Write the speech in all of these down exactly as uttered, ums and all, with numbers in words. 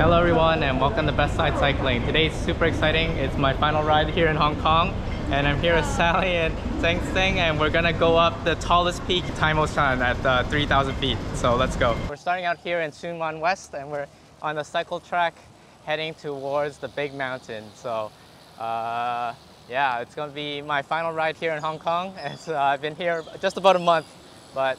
Hello everyone, and welcome to Best Side Cycling. Today's super exciting. It's my final ride here in Hong Kong, and I'm here with Sally and Tseng Tseng, and we're gonna go up the tallest peak, Tai Mo Shan, at uh, three thousand feet. So let's go. We're starting out here in Tsuen Wan West, and we're on the cycle track heading towards the big mountain. So uh, yeah, it's gonna be my final ride here in Hong Kong. It's, uh, I've been here just about a month, but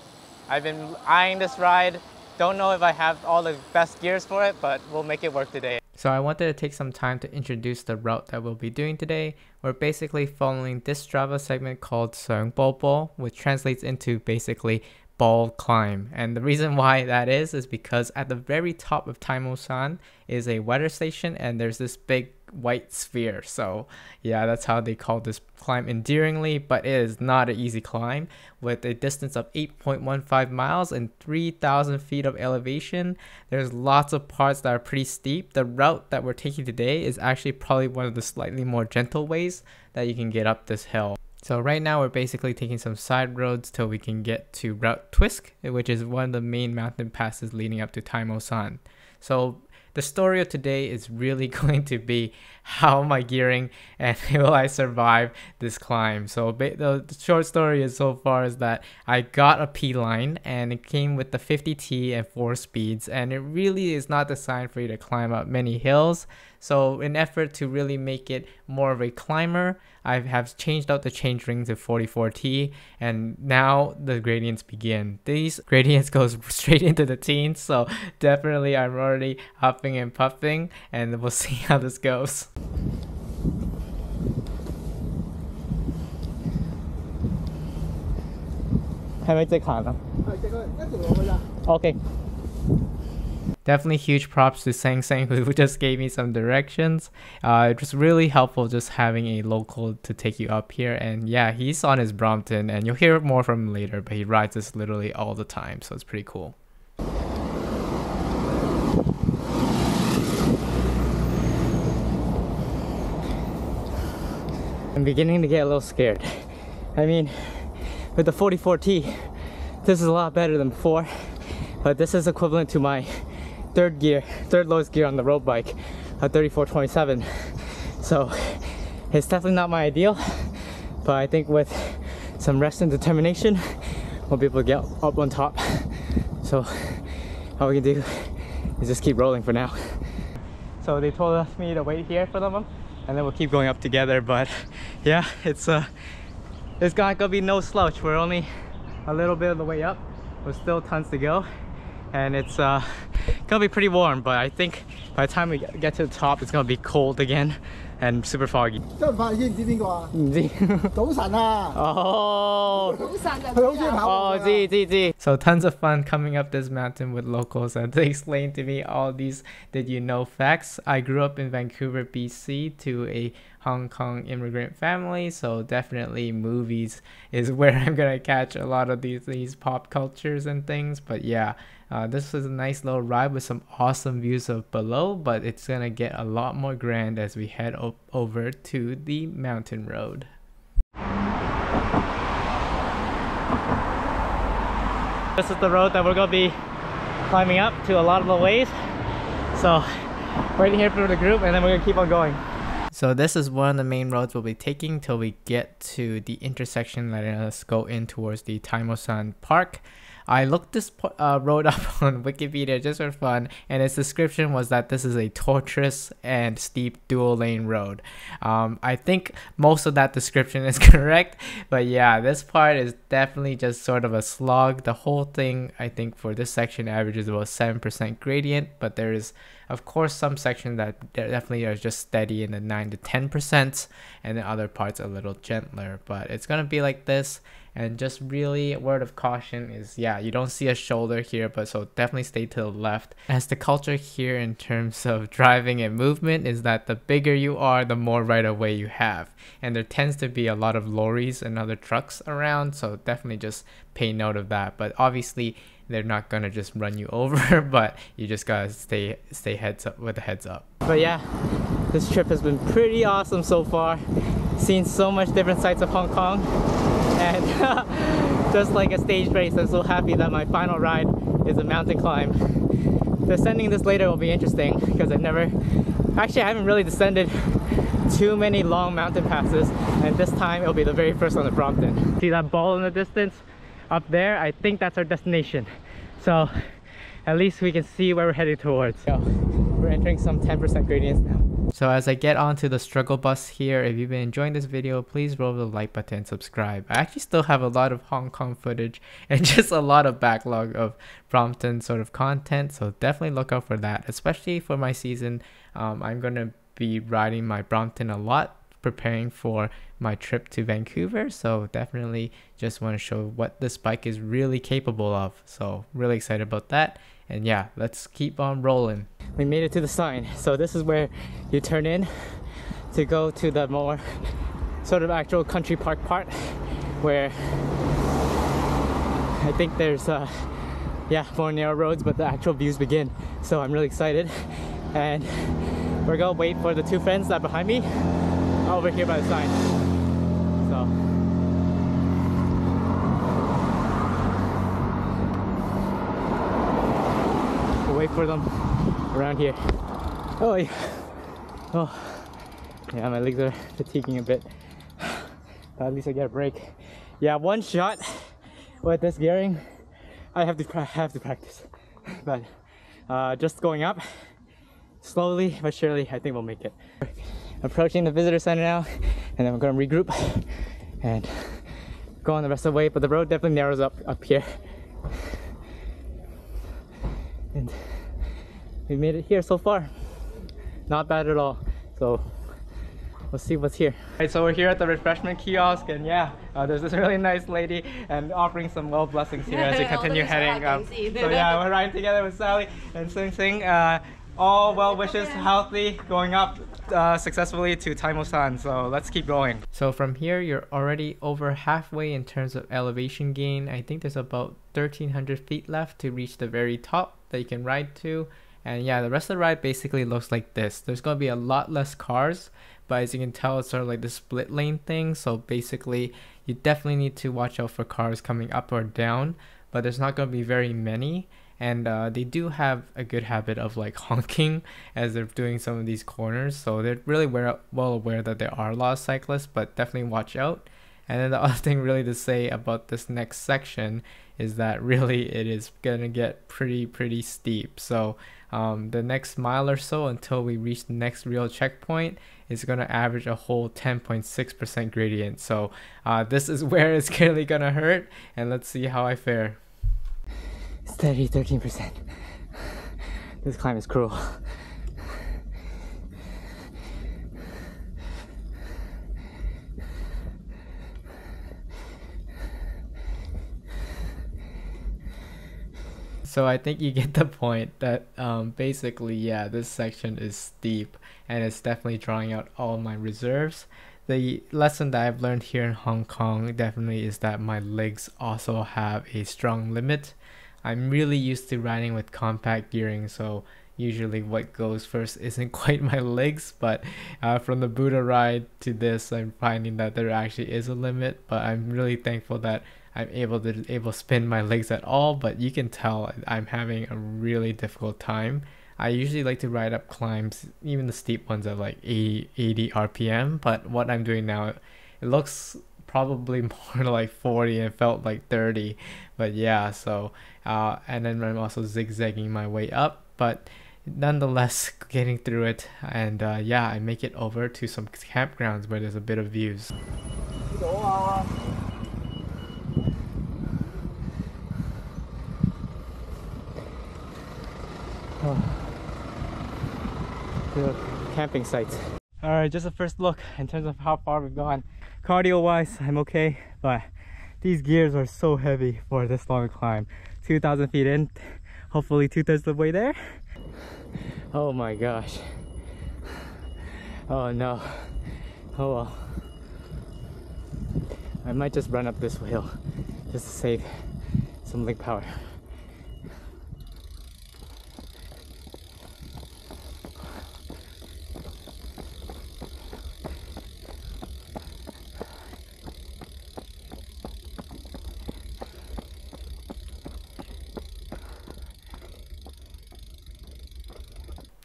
I've been eyeing this ride. Don't know if I have all the best gears for it, but we'll make it work today. So I wanted to take some time to introduce the route that we'll be doing today. We're basically following this Strava segment called Seung Bo Bo, which translates into basically ball climb. And the reason why that is, is because at the very top of Tai Mo Shan is a weather station, and there's this big white sphere. So yeah, that's how they call this climb endearingly, but it is not an easy climb. With a distance of eight point one five miles and three thousand feet of elevation, there's lots of parts that are pretty steep. The route that we're taking today is actually probably one of the slightly more gentle ways that you can get up this hill. So right now we're basically taking some side roads till we can get to Route Twsk, which is one of the main mountain passes leading up to Tai Mo Shan. So the story of today is really going to be, how am I gearing and will I survive this climb? So the short story is so far is that I got a P-line, and it came with the fifty T and four speeds, and it really is not designed for you to climb up many hills. So in effort to really make it more of a climber, I have changed out the change ring to forty-four T, and now the gradients begin. These gradients goes straight into the teens, so definitely I'm already huffing and puffing, and we'll see how this goes. Okay. Definitely huge props to Tseng Tseng, who just gave me some directions. Uh, it was really helpful just having a local to take you up here. And yeah, he's on his Brompton, and you'll hear more from him later, but he rides this literally all the time, so it's pretty cool. I'm beginning to get a little scared. I mean, with the forty-four T, this is a lot better than before, but this is equivalent to my third gear, third lowest gear on the road bike, a thirty-four twenty-seven. So it's definitely not my ideal, but I think with some rest and determination, we'll be able to get up on top. So all we can do is just keep rolling for now. So they told us me to wait here for them, and then we'll keep going up together. But yeah, it's uh, it's not gonna be no slouch. We're only a little bit of the way up. There's still tons to go, and it's uh, gonna be pretty warm, but I think by the time we get to the top, it's gonna be cold again and super foggy. Oh. Oh, gee, gee, gee. So tons of fun coming up this mountain with locals, and they explained to me all these did you know facts. I grew up in Vancouver, B C, to a Hong Kong immigrant family, so definitely movies is where I'm gonna catch a lot of these these pop cultures and things. But yeah, uh, this was a nice little ride with some awesome views of below, but it's gonna get a lot more grand as we head up over to the mountain road. This is the road that we're gonna be climbing up to a lot of the ways, so waiting here for the group, and then we're gonna keep on going. So this is one of the main roads we'll be taking till we get to the intersection letting us go in towards the Tai Mo Shan Park. I looked this uh, road up on Wikipedia just for fun, and its description was that this is a tortuous and steep dual lane road. Um, I think most of that description is correct, but yeah, this part is definitely just sort of a slog. The whole thing, I think, for this section averages about seven percent gradient, but there is, of course, some sections that definitely are just steady in the nine to ten percent, and the other parts a little gentler, but it's going to be like this. And just really a word of caution is, yeah, you don't see a shoulder here, but so definitely stay to the left, as the culture here in terms of driving and movement is that the bigger you are, the more right of way you have, and there tends to be a lot of lorries and other trucks around, so definitely just pay note of that. But obviously they're not gonna just run you over, but you just gotta stay stay heads up with the heads up. But yeah, this trip has been pretty awesome so far. Seen so much different sights of Hong Kong, and just like a stage race, I'm so happy that my final ride is a mountain climb. descending this later will be interesting because I've never, actually I haven't really descended too many long mountain passes, and this time it'll be the very first on the Brompton. See that ball in the distance up there? I think that's our destination. So at least we can see where we're headed towards. So, we're entering some ten percent gradients now. So as I get onto the struggle bus here, if you've been enjoying this video, please roll the like button and subscribe. I actually still have a lot of Hong Kong footage and just a lot of backlog of Brompton sort of content, so definitely look out for that, especially for my season. Um, I'm going to be riding my Brompton a lot, preparing for my trip to Vancouver, so definitely just want to show what this bike is really capable of. So really excited about that, and yeah, let's keep on rolling. We made it to the sign, so this is where you turn in to go to the more sort of actual country park part, where I think there's uh, yeah, more narrow roads, but the actual views begin. So I'm really excited, and we're gonna wait for the two friends that are behind me over here by the sign. So we'll wait for them around here. Oh yeah. Oh yeah, my legs are fatiguing a bit. But at least I get a break. Yeah, one shot with this gearing. I have to have to practice. But uh, just going up slowly but surely, I think we'll make it. Approaching the visitor center now, and then we're going to regroup and go on the rest of the way, but the road definitely narrows up up here. And we made it here so far. Not bad at all. So we'll see what's here. Alright, so we're here at the refreshment kiosk, and yeah, uh, there's this really nice lady and offering some well blessings here as we continue heading up. So yeah, we're riding together with Sally and Sing Sing. Uh, All well wishes, healthy, going up uh, successfully to Tai Mo Shan, so let's keep going. So from here, you're already over halfway in terms of elevation gain. I think there's about thirteen hundred feet left to reach the very top that you can ride to. And yeah, the rest of the ride basically looks like this. There's going to be a lot less cars, but as you can tell, it's sort of like the split lane thing. So basically, you definitely need to watch out for cars coming up or down, but there's not going to be very many. And uh, they do have a good habit of like honking as they're doing some of these corners, so they're really well aware that there are lost cyclists, but definitely watch out. And then the other thing really to say about this next section is that really it is gonna get pretty pretty steep. So um, the next mile or so until we reach the next real checkpoint is gonna average a whole ten point six percent gradient. So uh, this is where it's clearly gonna hurt, and let's see how I fare. Steady, thirteen percent. This climb is cruel. So I think you get the point that um, basically, yeah, this section is steep and it's definitely drawing out all my reserves. The lesson that I've learned here in Hong Kong definitely is that my legs also have a strong limit. I'm really used to riding with compact gearing, so usually what goes first isn't quite my legs, but uh, from the Buddha ride to this, I'm finding that there actually is a limit, but I'm really thankful that I'm able to able spin my legs at all, but you can tell I'm having a really difficult time. I usually like to ride up climbs, even the steep ones, at like eighty R P M, but what I'm doing now, it looks probably more like forty and felt like thirty, but yeah. So uh, and then I'm also zigzagging my way up, but nonetheless getting through it, and uh, yeah, I make it over to some campgrounds where there's a bit of views. Oh. The camping sites. Alright, just a first look in terms of how far we've gone. Cardio wise, I'm okay, but these gears are so heavy for this long climb. two thousand feet in, hopefully two thirds of the way there. Oh my gosh. Oh no. Oh well. I might just run up this hill just to save some leg power.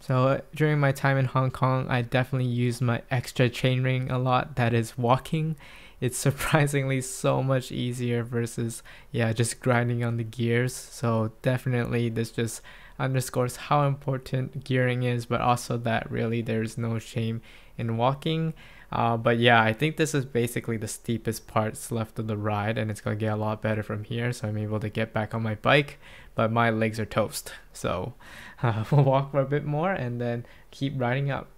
So during my time in Hong Kong, I definitely used my extra chain ring a lot, that is walking. It's surprisingly so much easier versus, yeah, just grinding on the gears. So definitely this just underscores how important gearing is, but also that really there's no shame in walking. Uh, but yeah, I think this is basically the steepest parts left of the ride, and it's going to get a lot better from here. So I'm able to get back on my bike, but my legs are toast. So uh, we'll walk for a bit more and then keep riding up.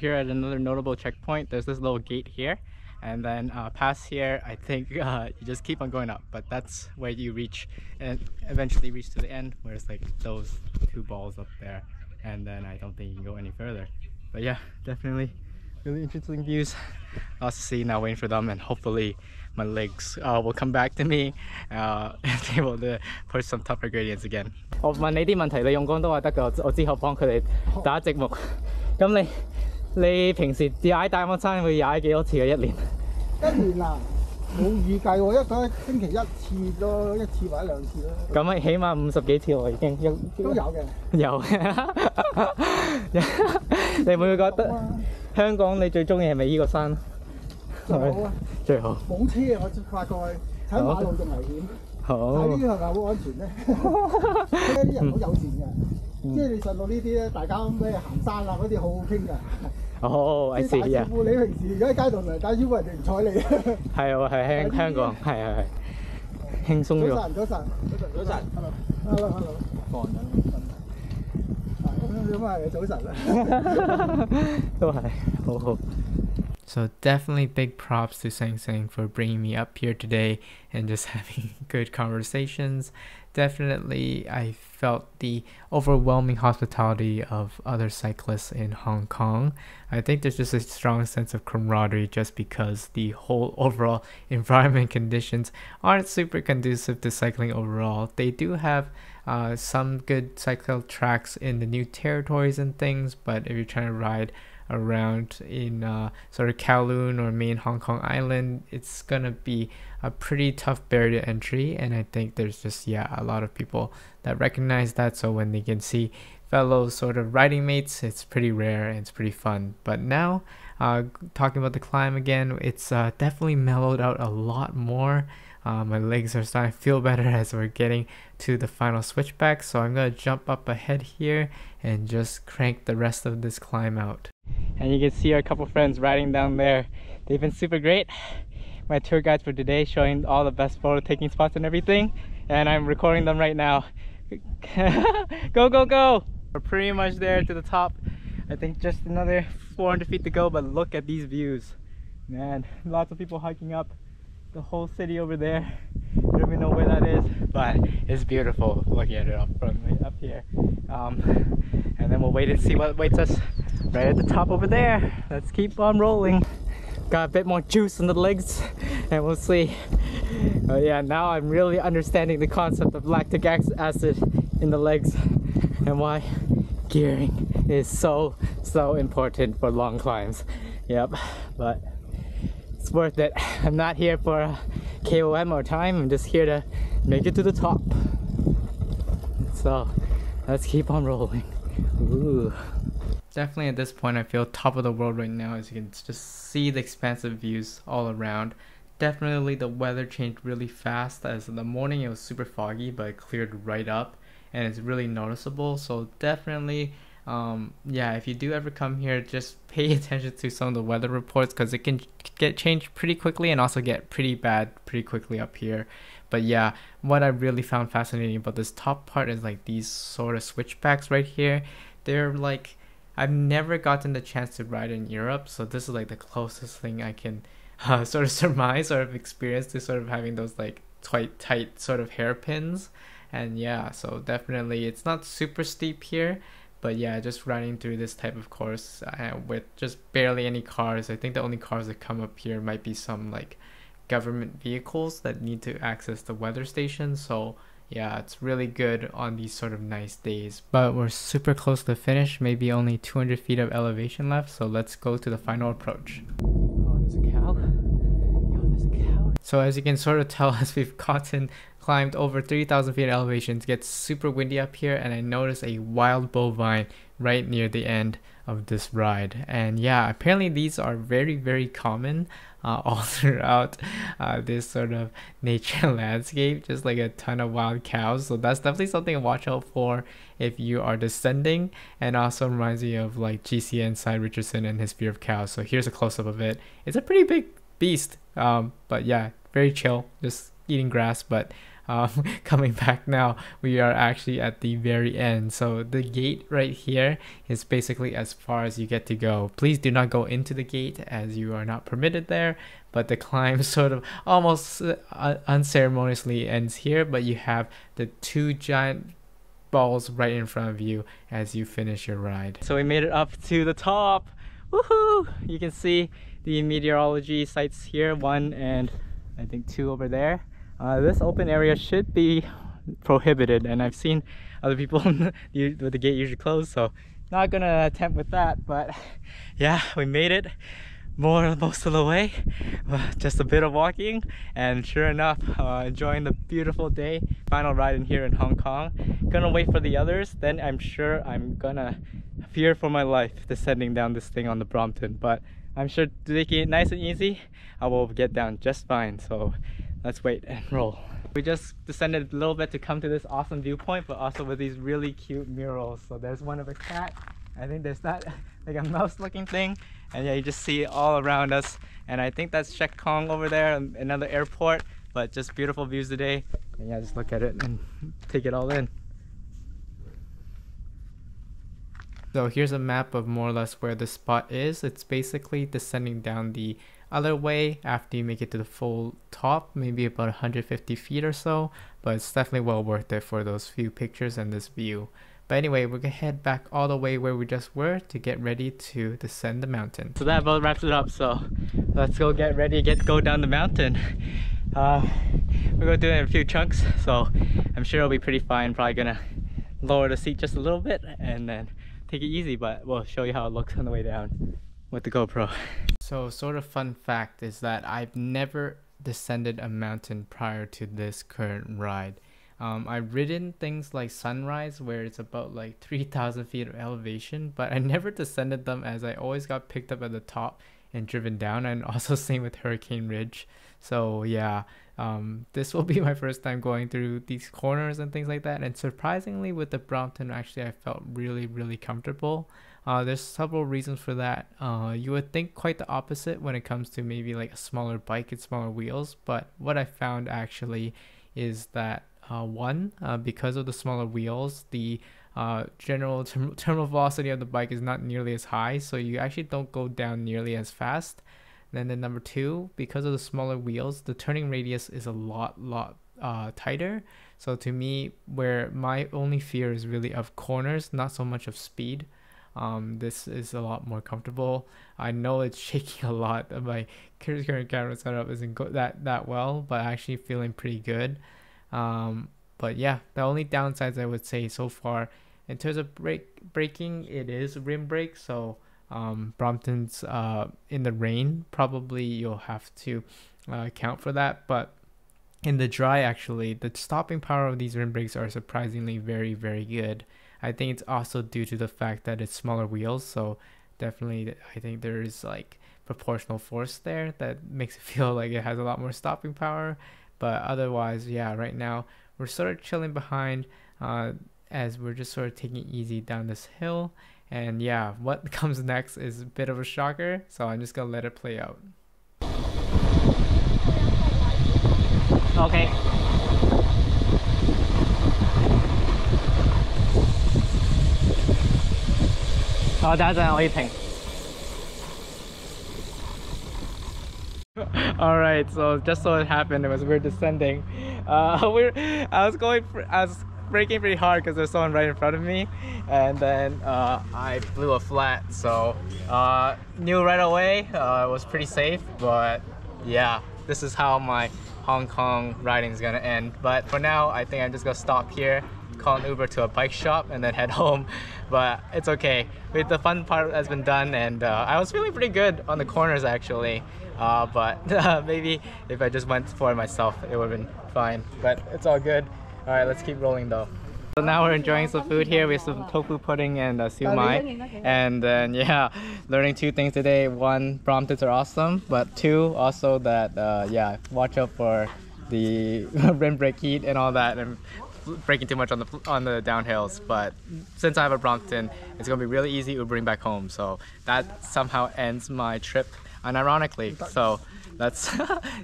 Here at another notable checkpoint, there's this little gate here, and then uh, past here I think uh, you just keep on going up, but that's where you reach and eventually reach to the end, where it's like those two balls up there, and then I don't think you can go any further. But yeah, definitely really interesting views, lots to see, now waiting for them, and hopefully my legs uh, will come back to me uh, and be able to push some tougher gradients again. 你平時踩大帽山會踩幾多次嘅一年？一年啊，冇預計喎，一個星期一次咯，一次或者兩次咯。咁啊，起碼五十幾次喎已經。都有嘅。有。你會唔會覺得香港你最中意係咪呢個山？最好啊！最好。冇車啊！我發覺睇馬路仲危險。好。睇呢個係咪好安全咧？啲人好友善嘅。 即係你上到呢啲咧，大家咩行山啊嗰啲好好傾㗎。哦，係係啊。你平時如果喺街度嚟打招呼，人哋唔睬你。係喎，係香香港，係係係，輕鬆咗。早晨，早晨，早晨，早晨。Hello，hello，hello。放緊瞓。咁啊，早晨啦。都係，好好。 So definitely big props to Seng Seng for bringing me up here today and just having good conversations. Definitely I felt the overwhelming hospitality of other cyclists in Hong Kong. I think there's just a strong sense of camaraderie just because the whole overall environment conditions aren't super conducive to cycling overall. They do have uh, some good cycle tracks in the new territories and things, but if you're trying to ride around in uh, sort of Kowloon or main Hong Kong Island, it's gonna be a pretty tough barrier to entry, and I think there's just, yeah, a lot of people that recognize that, so when they can see fellow sort of riding mates, it's pretty rare and it's pretty fun. But now, uh, talking about the climb again, it's uh, definitely mellowed out a lot more. Uh, my legs are starting to feel better as we're getting to the final switchback, so I'm gonna jump up ahead here and just crank the rest of this climb out. And you can see our couple friends riding down there. They've been super great. My tour guides for today showing all the best photo taking spots and everything, and I'm recording them right now. Go, go, go! We're pretty much there to the top. I think just another four hundred feet to go, but look at these views. Man, lots of people hiking up. The whole city over there. I don't even know where that is, but it's beautiful looking at it up from up here. Um, and then we'll wait and see what awaits us right at the top over there. Let's keep on rolling. Got a bit more juice in the legs, and we'll see. But yeah, now I'm really understanding the concept of lactic acid in the legs and why gearing is so so important for long climbs. Yep, but it's worth it. I'm not here for a K O M or time, I'm just here to make it to the top. So let's keep on rolling. Ooh. Definitely at this point I feel top of the world right now, as you can just see the expansive views all around. Definitely the weather changed really fast, as in the morning it was super foggy, but it cleared right up and it's really noticeable. So definitely Um, yeah, if you do ever come here, just pay attention to some of the weather reports, because it can get changed pretty quickly and also get pretty bad pretty quickly up here. But yeah, what I really found fascinating about this top part is like these sort of switchbacks right here. They're like, I've never gotten the chance to ride in Europe, so this is like the closest thing I can uh, sort of surmise or have experienced to sort of having those like quite tight sort of hairpins. And yeah, so definitely it's not super steep here. But yeah, just riding through this type of course uh, with just barely any cars. I think the only cars that come up here might be some like government vehicles that need to access the weather station. So Yeah, it's really good on these sort of nice days. But we're super close to the finish, maybe only two hundred feet of elevation left, so let's go to the final approach. Oh, there's a cow. Yo, there's a cow. So as you can sort of tell, as we've gotten climbed over three thousand feet in elevation, it gets super windy up here, and I noticed a wild bovine right near the end of this ride. And yeah, apparently these are very very common uh, all throughout uh, this sort of nature landscape, just like a ton of wild cows. So that's definitely something to watch out for if you are descending, and also reminds me of like G C N Si Richardson and his fear of cows. So here's a close-up of it. It's a pretty big beast, um, but yeah, very chill, just eating grass. But Um, coming back now, we are actually at the very end. So the gate right here is basically as far as you get to go. Please do not go into the gate as you are not permitted there, but the climb sort of almost uh, unceremoniously ends here, but you have the two giant balls right in front of you as you finish your ride. So we made it up to the top. Woohoo! You can see the meteorology sites here, one and I think two over there. Uh, this open area should be prohibited, and I've seen other people with the gate usually closed, so not gonna attempt with that. But yeah, we made it more most of the way, just a bit of walking, and sure enough, uh, enjoying the beautiful day. Final ride in here in Hong Kong. Gonna wait for the others, then I'm sure I'm gonna fear for my life descending down this thing on the Brompton, but I'm sure taking it nice and easy, I will get down just fine. So let's wait and roll. We just descended a little bit to come to this awesome viewpoint, but also with these really cute murals. So there's one of a cat, I think there's that like a mouse looking thing, and yeah, you just see it all around us. And I think that's Shek Kong over there, another airport, but just beautiful views today. And yeah, just look at it and take it all in. So here's a map of more or less where the spot is. It's basically descending down the other way after you make it to the full top, maybe about one hundred fifty feet or so, but it's definitely well worth it for those few pictures and this view. But anyway, we're gonna head back all the way where we just were to get ready to descend the mountain. So that about wraps it up, so let's go get ready, get go down the mountain. Uh, we're gonna do it in a few chunks, so I'm sure it'll be pretty fine. Probably gonna lower the seat just a little bit and then take it easy, but we'll show you how it looks on the way down with the GoPro. So sort of fun fact is that I've never descended a mountain prior to this current ride. Um, I've ridden things like Sunrise, where it's about like three thousand feet of elevation, but I never descended them as I always got picked up at the top and driven down, and also same with Hurricane Ridge. So yeah, um, this will be my first time going through these corners and things like that. And surprisingly with the Brompton, actually I felt really, really comfortable. Uh, there's several reasons for that. Uh, you would think quite the opposite when it comes to maybe like a smaller bike and smaller wheels, but what I found actually is that uh, one, uh, because of the smaller wheels, the uh, general ter terminal velocity of the bike is not nearly as high, so you actually don't go down nearly as fast. And then number two, because of the smaller wheels, the turning radius is a lot, lot uh, tighter. So to me, where my only fear is really of corners, not so much of speed. Um, this is a lot more comfortable. I know it's shaking a lot. My current camera setup isn't go that that well, but actually feeling pretty good. Um, but yeah, the only downsides I would say so far in terms of brake braking, it is rim brake. So um, Brompton's uh, in the rain, probably you'll have to uh, account for that. But in the dry, actually, the stopping power of these rim brakes are surprisingly very very good. I think it's also due to the fact that it's smaller wheels, so definitely I think there is like proportional force there that makes it feel like it has a lot more stopping power. But otherwise, yeah, right now we're sort of chilling behind uh, as we're just sort of taking it easy down this hill. And yeah, what comes next is a bit of a shocker, so I'm just gonna let it play out. Okay. Oh, that's an oil tank. Alright, so just so it happened, it was we're descending. Uh, we're I was going, I was braking pretty hard because there's someone right in front of me, and then uh, I blew a flat. So uh, knew right away uh, it was pretty safe, but yeah, this is how my Hong Kong riding is gonna end. But for now, I think I'm just gonna stop here, call an Uber to a bike shop, and then head home. But it's okay. The fun part has been done, and uh, I was feeling pretty good on the corners actually. Uh, but uh, maybe if I just went for it myself, it would have been fine. But it's all good. All right, let's keep rolling though. So now we're enjoying some food here. We have some tofu pudding and uh, siu mai. And then yeah, learning two things today. One, Bromptons are awesome, but two, also that uh, yeah, watch out for the rim brake heat and all that, and breaking too much on the on the downhills. But since I have a Brompton, it's gonna be really easy Ubering back home. So that somehow ends my trip, unironically. So let's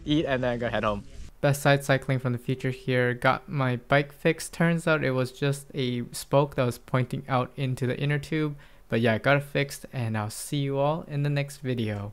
eat and then go head home. Best Side Cycling from the future here. Got my bike fixed. Turns out it was just a spoke that was pointing out into the inner tube. But yeah, got it fixed, and I'll see you all in the next video.